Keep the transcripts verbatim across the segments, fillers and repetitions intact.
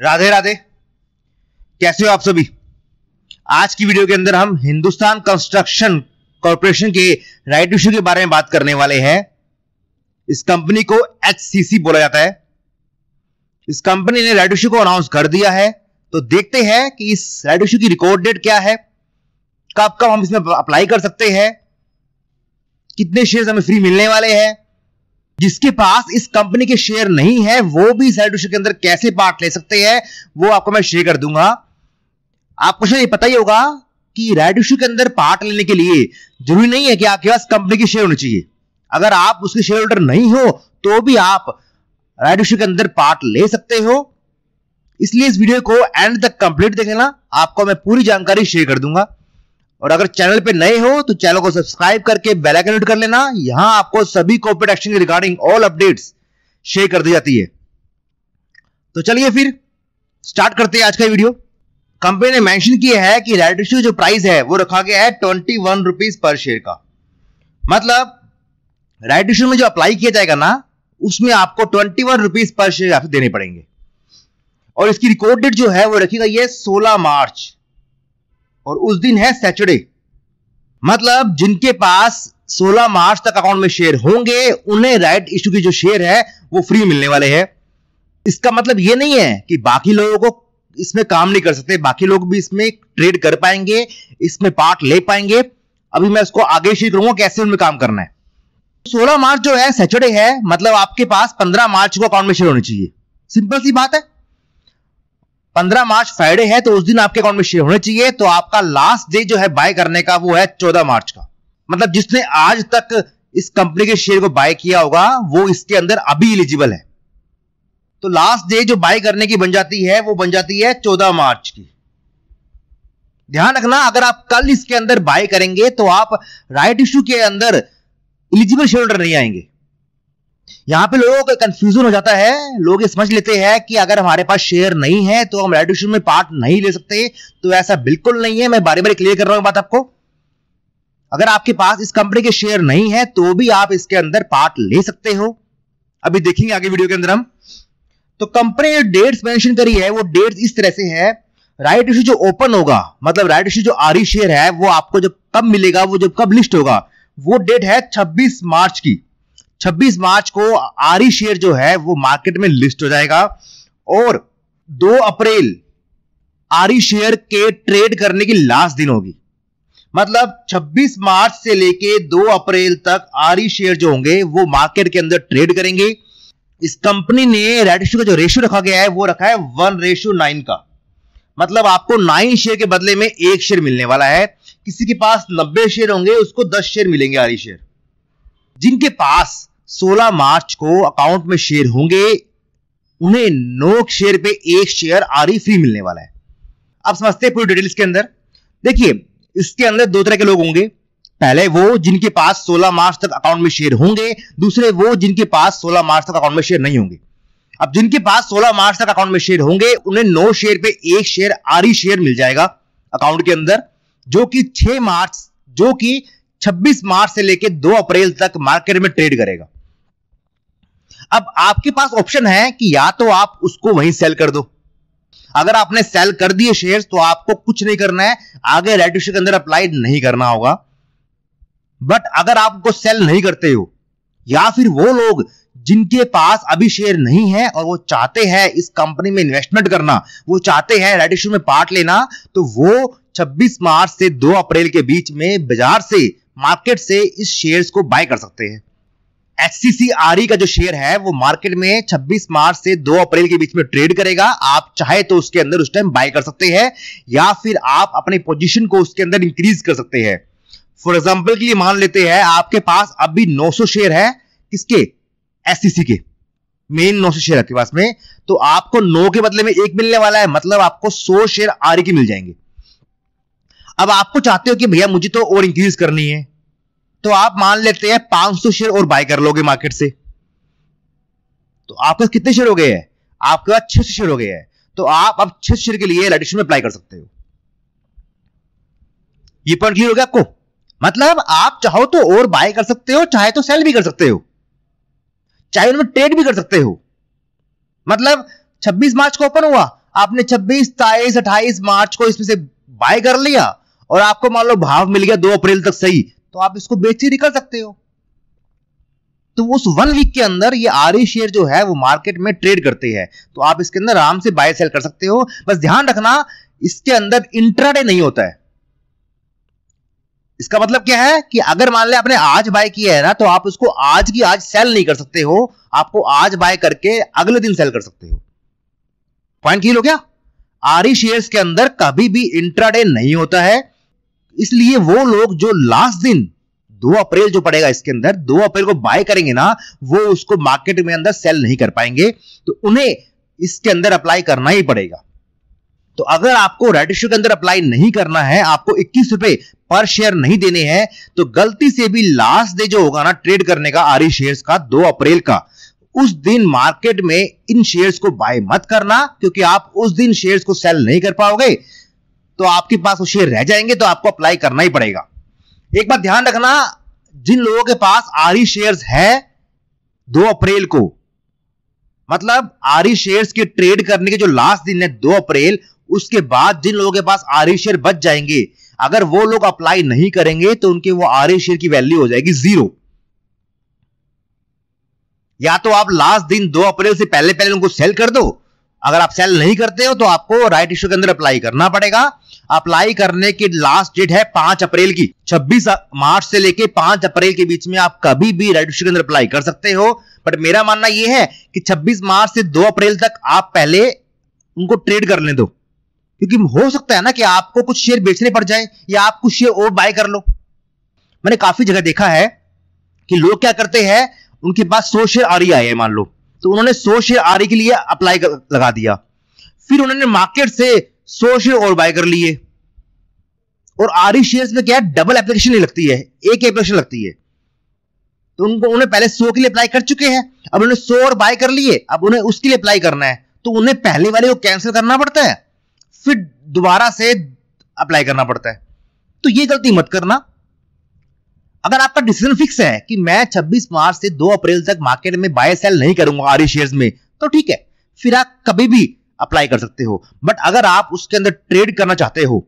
राधे राधे, कैसे हो आप सभी। आज की वीडियो के अंदर हम हिंदुस्तान कंस्ट्रक्शन कॉर्पोरेशन के राइट इश्यू के बारे में बात करने वाले हैं। इस कंपनी को एचसीसी बोला जाता है। इस कंपनी ने राइट इश्यू को अनाउंस कर दिया है, तो देखते हैं कि इस राइट इश्यू की रिकॉर्ड डेट क्या है, कब कब हम इसमें अप्लाई कर सकते हैं, कितने शेयर हमें फ्री मिलने वाले हैं, जिसके पास इस कंपनी के शेयर नहीं है वो भी इस राइट इश्यू के अंदर कैसे पार्ट ले सकते हैं, वो आपको मैं शेयर कर दूंगा। आपको शायद ये पता ही होगा कि राइट इश्यू के अंदर पार्ट लेने के लिए जरूरी नहीं है कि आपके पास कंपनी के शेयर होने चाहिए। अगर आप उसके शेयर होल्डर नहीं हो तो भी आप राइट इश्यू के अंदर पार्ट ले सकते हो। इसलिए इस वीडियो को एंड तक कंप्लीट देख लेना, आपको मैं पूरी जानकारी शेयर कर दूंगा। और अगर चैनल पे नए हो तो चैनल को सब्सक्राइब करके बेल आइकन हिट कर लेना। यहां आपको सभी कॉर्पोरेट एक्शन के रिगार्डिंग ऑल अपडेट्स शेयर कर दी जाती है। तो चलिए फिर स्टार्ट करते हैं आज का वीडियो। कंपनी ने मेंशन किया है कि राइट इश्यू जो प्राइस है वो रखा गया है ट्वेंटी वन रुपीज पर शेयर का। मतलब राइट इश्यू में जो अप्लाई किया जाएगा ना, उसमें आपको ट्वेंटी वन रुपीज पर शेयर आपको देने पड़ेंगे। और इसकी रिकॉर्ड डेट जो है वो रखी गई है सोलह मार्च, और उस दिन है सैटरडे। मतलब जिनके पास सोलह मार्च तक अकाउंट में शेयर होंगे उन्हें राइट इश्यू के जो शेयर है वो फ्री मिलने वाले हैं। इसका मतलब ये नहीं है कि बाकी लोगों को इसमें काम नहीं कर सकते, बाकी लोग भी इसमें ट्रेड कर पाएंगे, इसमें पार्ट ले पाएंगे। अभी मैं इसको आगे शेयर करूंगा कैसे उनमें काम करना है। सोलह मार्च जो है सैटरडे है, मतलब आपके पास पंद्रह मार्च को अकाउंट में शेयर होने चाहिए। सिंपल सी बात है। पंद्रह मार्च फ्राइडे है तो उस दिन आपके अकाउंट में शेयर होने चाहिए। तो आपका लास्ट डे जो है बाय करने का वो है चौदह मार्च का। मतलब जिसने आज तक इस कंपनी के शेयर को बाय किया होगा वो इसके अंदर अभी एलिजिबल है। तो लास्ट डे जो बाय करने की बन जाती है वो बन जाती है चौदह मार्च की। ध्यान रखना, अगर आप कल इसके अंदर बाय करेंगे तो आप राइट इश्यू के अंदर एलिजिबल शेयर होल्डर नहीं आएंगे। यहां पे लोगों का कंफ्यूजन हो जाता है। लोग ये समझ लेते हैं कि अगर हमारे पास शेयर नहीं है तो हम राइट इश्यू में पार्ट नहीं ले सकते। तो ऐसा बिल्कुल नहीं है। मैं बारी बारी क्लियर कर रहा हूं बात आपको। अगर आपके पास इस कंपनी के शेयर नहीं है तो भी आप इसके अंदर पार्ट ले सकते हो। अभी देखेंगे आगे वीडियो के अंदर हम। तो कंपनी ने डेट्स मेंशन करी है, वो डेट्स इस तरह से है। राइट इश्यू जो ओपन होगा, मतलब राइट इश्यू जो आरी शेयर है वो आपको जब कब मिलेगा, वो जब कब लिस्ट होगा, वो डेट है छब्बीस मार्च की। छब्बीस मार्च को आरी शेयर जो है वो मार्केट में लिस्ट हो जाएगा। और दो अप्रैल आरी शेयर के ट्रेड करने की लास्ट दिन होगी। मतलब छब्बीस मार्च से लेके दो अप्रैल तक आरी शेयर जो होंगे वो मार्केट के अंदर ट्रेड करेंगे। इस कंपनी ने राइट इश्यू का जो रेशियो रखा गया है वो रखा है वन रेशियो नाइन का। मतलब आपको नाइन शेयर के बदले में एक शेयर मिलने वाला है। किसी के पास नब्बे शेयर होंगे उसको दस शेयर मिलेंगे आरी शेयर। जिनके पास सोलह मार्च को अकाउंट में शेयर होंगे उन्हें नौ शेयर पे एक शेयर आरी फ्री मिलने वाला है। अब समझते हैं पूरी डिटेल्स के अंदर। देखिए, इसके अंदर दो तरह के लोग होंगे। पहले वो जिनके पास सोलह मार्च तक अकाउंट में शेयर होंगे, दूसरे वो जिनके पास सोलह मार्च तक अकाउंट में शेयर नहीं होंगे। अब जिनके पास सोलह मार्च तक अकाउंट में शेयर होंगे उन्हें नौ शेयर पे एक शेयर आरी शेयर मिल जाएगा अकाउंट के अंदर, जो कि छह मार्च, जो कि छब्बीस मार्च से लेकर दो अप्रैल तक मार्केट में ट्रेड करेगा। अब आपके पास ऑप्शन है कि या तो आप उसको वहीं सेल कर दो। अगर आपने सेल कर दिए शेयर्स तो आपको कुछ नहीं करना है, आगे राइट इश्यू के अंदर अप्लाई नहीं करना होगा। बट अगर आपको सेल नहीं करते हो, या फिर वो लोग जिनके पास अभी शेयर नहीं है और वो चाहते हैं इस कंपनी में इन्वेस्टमेंट करना, वो चाहते हैं राइट इश्यू में पार्ट लेना, तो वो छब्बीस मार्च से दो अप्रैल के बीच में बाजार से, मार्केट से इस शेयर्स को बाय कर सकते हैं। एचसीसी आरी का जो शेयर है वो मार्केट में छब्बीस मार्च से दो अप्रैल के बीच में ट्रेड करेगा। आप चाहे तो उसके अंदर उस टाइम बाय कर सकते हैं, या फिर आप अपने पोजीशन को उसके अंदर इंक्रीज कर सकते हैं। फॉर एग्जांपल के लिए मान लेते हैं आपके पास अभी नौ सौ शेयर है, किसके? एचसीसी के। मेन नौ सौ शेयर आपके पास में, तो आपको नौ के बदले में एक मिलने वाला है। मतलब आपको सौ शेयर आरी के मिल जाएंगे। अब आपको चाहते हो कि भैया मुझे तो और इंक्रीज करनी है, तो आप मान लेते हैं पांच सौ शेयर और बाय कर लोगे मार्केट से। तो आपके कितने शेयर हो गए हैं? आपके पास छह सौ शेयर हो गए हैं। तो आप अब छह सौ शेयर के लिए राइट इश्यू में अप्लाई कर सकते हो। ये पॉइंट क्लियर हो गया आपको। मतलब आप चाहो तो और बाय कर सकते हो, चाहे तो सेल भी कर सकते हो, चाहे उनमें ट्रेड भी कर सकते हो। मतलब छब्बीस मार्च को ओपन हुआ, आपने छब्बीस, सत्ताईस, अट्ठाईस मार्च को इसमें से बाय कर लिया और आपको मान लो भाव मिल गया दो अप्रैल तक सही, तो आप इसको बेच ही कर सकते हो। तो उस वन वीक के अंदर ये आरई शेयर जो है वो मार्केट में ट्रेड करते हैं, तो आप इसके अंदर आराम से बाय सेल कर सकते हो। बस ध्यान रखना इसके अंदर इंट्राडे नहीं होता है। इसका मतलब क्या है कि अगर मान ले आपने आज बाय किया है ना, तो आप उसको आज की आज सेल नहीं कर सकते हो, आपको आज बाय करके अगले दिन सेल कर सकते हो। पॉइंट क्लियर हो गया? आरई शेयर्स के अंदर कभी भी इंट्राडे नहीं होता है, इसलिए वो लोग जो लास्ट दिन दो अप्रैल जो पड़ेगा इसके अंदर, दो अप्रैल को बाय करेंगे ना, वो उसको मार्केट में अंदर सेल नहीं कर पाएंगे, तो उन्हें इसके अंदर अप्लाई करना ही पड़ेगा। तो अगर आपको रेड इश्यू के अंदर अप्लाई नहीं करना है, आपको इक्कीस रुपए पर शेयर नहीं देने हैं, तो गलती से भी लास्ट डे जो होगा ना ट्रेड करने का आरई शेयर्स का दो अप्रैल का, उस दिन मार्केट में इन शेयर्स को बाय मत करना, क्योंकि आप उस दिन शेयर्स को सेल नहीं कर पाओगे, तो आपके पास वो शेयर रह जाएंगे, तो आपको अप्लाई करना ही पड़ेगा। एक बात ध्यान रखना, जिन लोगों के पास आरई शेयर्स है दो अप्रैल को, मतलब आरई शेयर्स के ट्रेड करने के जो लास्ट दिन है दो अप्रैल, उसके बाद जिन लोगों के पास आरई शेयर बच जाएंगे, अगर वो लोग अप्लाई नहीं करेंगे तो उनके वो आरई शेयर की वैल्यू हो जाएगी जीरो। या तो आप लास्ट दिन दो अप्रैल से पहले पहले उनको सेल कर दो, अगर आप सेल नहीं करते हो तो आपको राइट इश्यू के अंदर अप्लाई करना पड़ेगा। अप्लाई करने की लास्ट डेट है पांच अप्रैल की। छब्बीस मार्च से लेके पांच अप्रैल के बीच में आप कभी भी राइट इश्यू के अंदर अप्लाई कर सकते हो, बट मेरा मानना यह है कि छब्बीस मार्च से दो अप्रैल तक आप पहले उनको ट्रेड कर लें दो, क्योंकि हो सकता है ना कि आपको कुछ शेयर बेचने पड़ जाए या आप कुछ शेयर और बाय कर लो। मैंने काफी जगह देखा है कि लोग क्या करते हैं, उनके पास सौ शेयर आरई आए हैं मान लो, तो उन्होंने सौ शेयर आरई के लिए अप्लाई लगा दिया, फिर उन्होंने मार्केट से सौ शेयर और बाय कर लिए। और आरई शेयर्स में क्या है, डबल एप्लीकेशन नहीं लगती है, एक एप्लीकेशन लगती है, तो उनको उन्हें पहले सौ के लिए अप्लाई कर चुके हैं, अब उन्होंने सौ और बाय कर लिए, अब उन्हें उसके लिए अप्लाई करना है, तो उन्हें पहले वाले को कैंसिल करना पड़ता है, फिर दोबारा से अप्लाई करना पड़ता है। तो ये गलती मत करना। अगर आपका डिसीजन फिक्स है कि मैं छब्बीस मार्च से दो अप्रैल तक मार्केट में बाय सेल नहीं करूंगा आरई शेयर्स में, तो ठीक है, फिर आप कभी भी अप्लाई कर सकते हो। बट अगर आप उसके अंदर ट्रेड करना चाहते हो,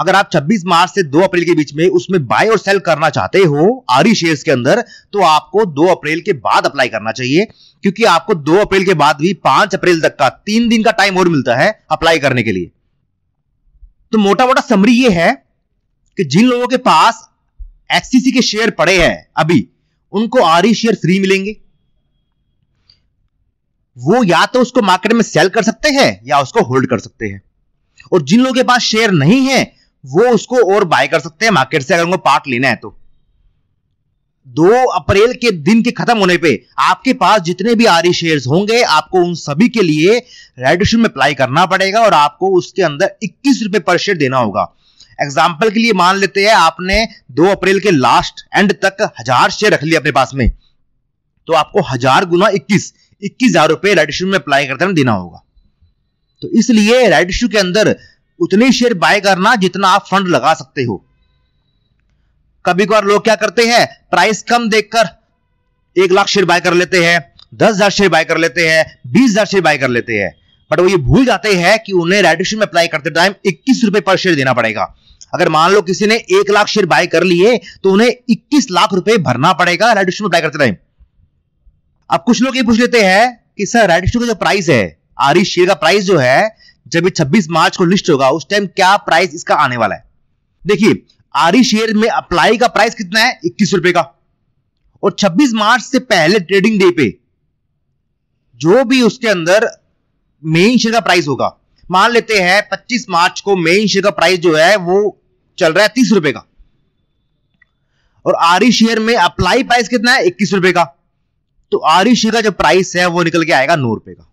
अगर आप छब्बीस मार्च से दो अप्रैल के बीच में उसमें बाय और सेल करना चाहते हो आरई शेयर्स के अंदर, तो आपको दो अप्रैल के बाद अप्लाई करना चाहिए, क्योंकि आपको दो अप्रैल के बाद भी पांच अप्रैल तक का तीन दिन का टाइम और मिलता है अप्लाई करने के लिए। तो मोटा मोटा समरी ये है कि जिन लोगों के पास एक्ससीसी के शेयर पड़े हैं अभी, उनको आरई शेयर फ्री मिलेंगे, वो या तो उसको मार्केट में सेल कर सकते हैं या उसको होल्ड कर सकते हैं। और जिन लोगों के पास शेयर नहीं है, वो उसको और बाय कर सकते हैं मार्केट से, अगर उनको पार्ट लेना है तो। दो अप्रैल के दिन के खत्म होने पे आपके पास जितने भी आरई शेयर्स होंगे, आपको उन सभी के लिए राइट इश्यू में अप्लाई करना पड़ेगा और आपको उसके अंदर इक्कीस रुपए पर शेयर देना होगा। एग्जाम्पल के लिए मान लेते हैं आपने दो अप्रैल के लास्ट एंड तक हजार शेयर रख लिए अपने पास में, तो आपको हजार गुना इक्कीस इक्कीस हजार रुपए राइट इश्यू में अप्लाई करते हुए देना होगा। तो इसलिए राइट इश्यू के अंदर उतने शेयर बाय करना जितना आप फंड लगा सकते हो। कभी कभार लोग क्या करते हैं, प्राइस कम देखकर एक लाख शेयर बाय कर लेते हैं, दस हजार शेयर बाय कर लेते हैं, बीस हजार शेयर बाय कर लेते हैं, बट वो ये भूल जाते हैं कि उन्हें राइट इश्यू में अप्लाई करते टाइम इक्कीस रुपए पर शेयर देना पड़ेगा। अगर मान लो किसी ने एक लाख शेयर बाय कर लिए, तो उन्हें इक्कीस लाख रुपए भरना पड़ेगा राइट इश्यू में बाय करते टाइम। अब कुछ लोग ये पूछ लेते हैं कि सर राइट इश्यू का जो प्राइस है, आरई शेयर का प्राइस जो है, जब ये छब्बीस मार्च को लिस्ट होगा उस टाइम क्या प्राइस इसका आने वाला है। देखिए, आरई शेयर में अप्लाई का प्राइस कितना है, इक्कीस रुपए का, और छब्बीस मार्च से पहले ट्रेडिंग डे पे जो भी उसके अंदर मेन शेयर का प्राइस होगा, मान लेते हैं पच्चीस मार्च को मेन शेयर का प्राइस जो है वो चल रहा है तीस रुपए का, और आरई शेयर में अप्लाई प्राइस कितना है, इक्कीस रुपए का, तो आरई शेयर का जो प्राइस है वो निकल के आएगा नौ रुपए का।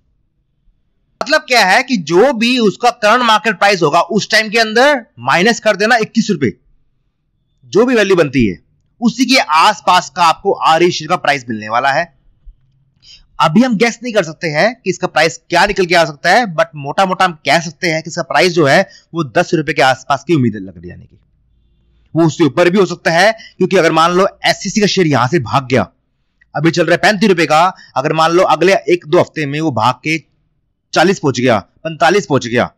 मतलब क्या है कि जो भी उसका करंट मार्केट प्राइस होगा उस टाइम के अंदर माइनस कर देना इक्कीस रुपए, जो भी वैल्यू बनती है उसी के आसपास का आपको आरई शेयर का प्राइस मिलने वाला है। अभी हम गैस नहीं कर सकते हैं कि इसका प्राइस क्या निकल के आ सकता है, बट मोटा मोटा हम कह सकते हैं कि इसका प्राइस जो है वो दस रुपए के आसपास की उम्मीद लग रही है, यानी कि वो उससे ऊपर भी हो सकता है, क्योंकि अगर मान लो एससीसी का शेयर यहां से भाग गया, अभी चल रहा है पैंतीस रुपए का, अगर मान लो अगले एक दो हफ्ते में वो भाग के चालीस पहुंच गया, पैंतालीस पहुंच गया,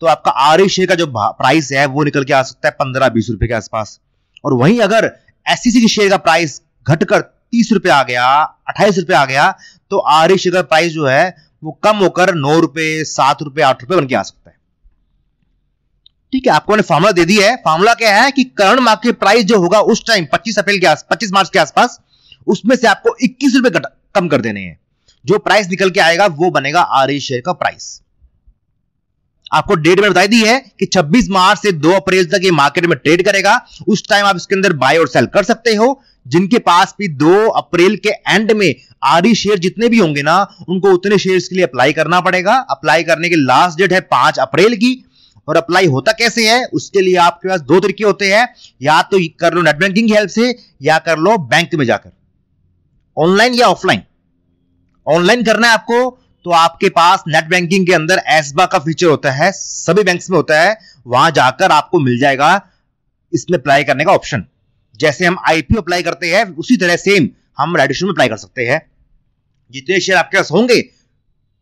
तो आपका आर ए शेयर का जो प्राइस है वो निकल के आ सकता है पंद्रह बीस रुपए के आसपास। और वहीं अगर एससीसी के शेयर का प्राइस घटकर तीस रुपए आ गया, अट्ठाईस रुपए आ गया, तो आर ए शेयर का प्राइस जो है वो कम होकर नौ रुपए, सात रुपए, आठ रुपए बन के आ सकता है। ठीक है, आपको मैंने फार्मूला दे दिया है। फार्मूला क्या है कि करंट मार्केट प्राइस जो होगा उस टाइम पच्चीस अप्रैल के पच्चीस मार्च के आसपास, उसमें से आपको इक्कीस रुपए कम कर देने हैं। जो प्राइस निकल के आएगा वो बनेगा आर ए शेयर का प्राइस। आपको डेट में बताई दी है कि छब्बीस मार्च से दो अप्रैल तक ये मार्केट में ट्रेड करेगा। उस टाइम आप इसके अंदर बाय और सेल कर सकते हो। जिनके पास भी दो अप्रैल के एंड में आरई शेयर जितने भी होंगे ना, उनको उतने शेयर्स के लिए अप्लाई करना पड़ेगा। अप्लाई करने की लास्ट डेट है पांच अप्रैल की। और अप्लाई होता कैसे है, उसके लिए आपके पास दो तरीके होते हैं। या तो कर लो नेट बैंकिंग की हेल्प से, या कर लो बैंक में जाकर, ऑनलाइन या ऑफलाइन। ऑनलाइन करना है आपको तो आपके पास नेट बैंकिंग के अंदर एसबा का फीचर होता है, सभी बैंक्स में होता है। वहां जाकर आपको मिल जाएगा इसमें अप्लाई करने का ऑप्शन। जैसे हम आईपीओ अप्लाई करते हैं उसी तरह सेम हम रेडिशन में अप्लाई कर सकते हैं। जितने शेयर आपके पास होंगे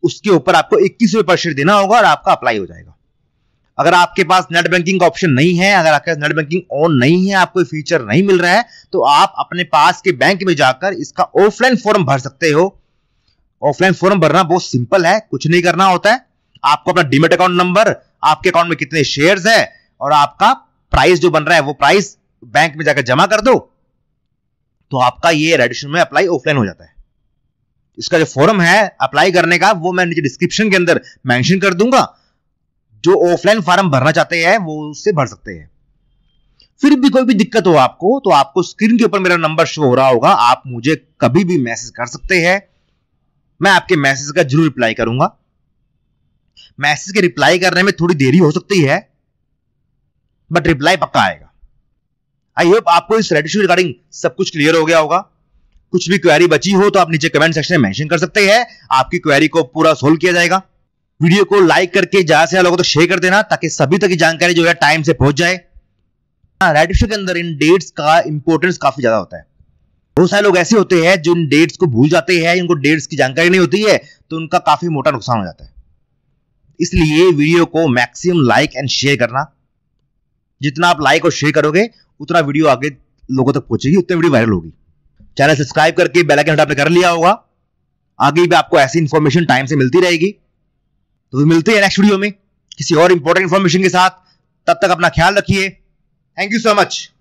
उसके ऊपर आपको इक्कीस रुपये पर शेयर देना होगा और आपका अप्लाई हो जाएगा। अगर आपके पास नेट बैंकिंग का ऑप्शन नहीं है, अगर आपके पास नेट बैंकिंग ऑन नहीं है, आपको फीचर नहीं मिल रहा है, तो आप अपने पास के बैंक में जाकर इसका ऑफलाइन फॉर्म भर सकते हो। ऑफलाइन फॉर्म भरना बहुत सिंपल है, कुछ नहीं करना होता है। आपको अपना डीमैट अकाउंट नंबर, आपके अकाउंट में कितने शेयर्स है और आपका प्राइस जो बन रहा है वो प्राइस बैंक में जाकर जमा कर दो, तो आपका ये रेडिशन में अप्लाई ऑफलाइन हो जाता है। इसका जो फॉर्म है अप्लाई करने का वो मैं नीचे डिस्क्रिप्शन के अंदर मेंशन कर दूंगा। जो ऑफलाइन फॉर्म भरना चाहते हैं वो उससे भर सकते हैं। फिर भी कोई भी दिक्कत हो आपको, तो आपको स्क्रीन के ऊपर मेरा नंबर शो हो रहा होगा। आप मुझे कभी भी मैसेज कर सकते हैं, मैं आपके मैसेज का जरूर रिप्लाई करूंगा। मैसेज के रिप्लाई करने में थोड़ी देरी हो सकती है, बट रिप्लाई पक्का आएगा। आई होप आपको इस रेडिशन रिगार्डिंग सब कुछ क्लियर हो गया होगा। कुछ भी क्वेरी बची हो तो आप नीचे कमेंट सेक्शन में मेंशन कर सकते हैं, आपकी क्वेरी को पूरा सोल्व किया जाएगा। वीडियो को लाइक करके ज्यादा से ज्यादा लोगों को तो शेयर कर देना, ताकि सभी तक की जानकारी जो है टाइम से पहुंच जाए। रेडिशन के अंदर इन डेट्स का इंपोर्टेंस काफी ज्यादा होता है। बहुत सारे लोग ऐसे होते हैं जो इन डेट्स को भूल जाते हैं, इनको डेट्स की जानकारी नहीं होती है, तो उनका काफी मोटा नुकसान हो जाता है। इसलिए वीडियो को मैक्सिमम लाइक एंड शेयर करना। जितना आप लाइक और शेयर करोगे उतना वीडियो आगे लोगों तक पहुंचेगी, उतनी वीडियो वायरल होगी। चैनल सब्सक्राइब करके बेल आइकन आपने कर लिया होगा। आगे भी आपको ऐसी इंफॉर्मेशन टाइम से मिलती रहेगी। तो मिलते हैं नेक्स्ट वीडियो में किसी और इंपॉर्टेंट इंफॉर्मेशन के साथ। तब तक अपना ख्याल रखिए। Thank you so much.